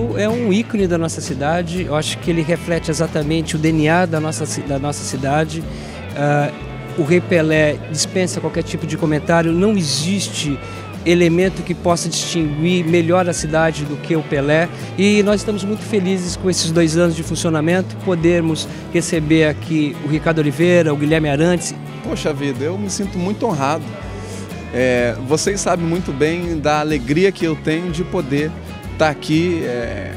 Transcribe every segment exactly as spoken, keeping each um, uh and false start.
museu é um ícone da nossa cidade, eu acho que ele reflete exatamente o D N A da nossa, da nossa cidade. Uh, o Rei Pelé dispensa qualquer tipo de comentário, não existe elemento que possa distinguir melhor a cidade do que o Pelé, e nós estamos muito felizes com esses dois anos de funcionamento, podermos receber aqui o Ricardo Oliveira, o Guilherme Arantes. Poxa vida, eu me sinto muito honrado. É, vocês sabem muito bem da alegria que eu tenho de poder estar aqui é,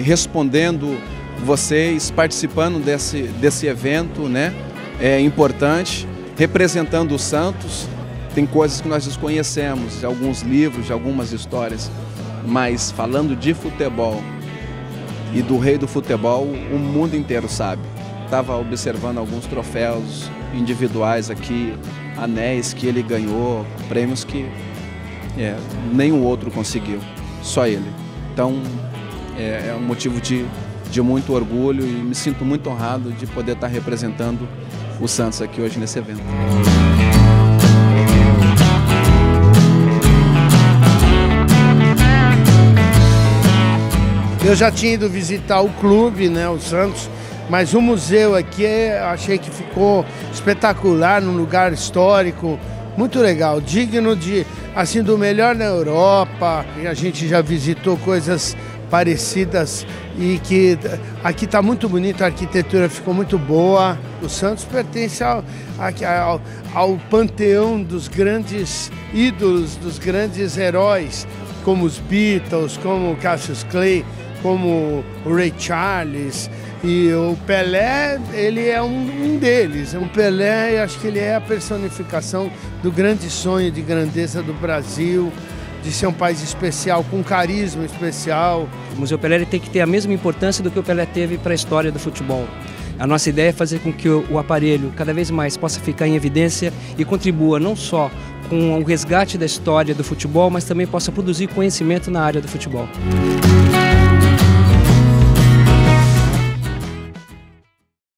respondendo vocês, participando desse, desse evento, né? É importante, representando o Santos. Tem coisas que nós desconhecemos, de alguns livros, de algumas histórias, mas falando de futebol e do rei do futebol, o mundo inteiro sabe. Estava observando alguns troféus individuais aqui, anéis que ele ganhou, prêmios que é, nenhum outro conseguiu, só ele. Então é, é um motivo de, de muito orgulho e me sinto muito honrado de poder estar representando o Santos aqui hoje nesse evento. Eu já tinha ido visitar o clube, né, o Santos, mas o museu aqui eu achei que ficou espetacular, num lugar histórico, muito legal, digno de, assim, do melhor na Europa. E a gente já visitou coisas parecidas e que aqui está muito bonito, a arquitetura ficou muito boa. O Santos pertence ao, ao, ao panteão dos grandes ídolos, dos grandes heróis, como os Beatles, como o Cassius Clay, como o Ray Charles, e o Pelé, ele é um, um deles. O Pelé, eu acho que ele é a personificação do grande sonho de grandeza do Brasil, de ser um país especial, com carisma especial. O Museu Pelé ele tem que ter a mesma importância do que o Pelé teve para a história do futebol. A nossa ideia é fazer com que o, o aparelho cada vez mais possa ficar em evidência e contribua não só com o resgate da história do futebol, mas também possa produzir conhecimento na área do futebol.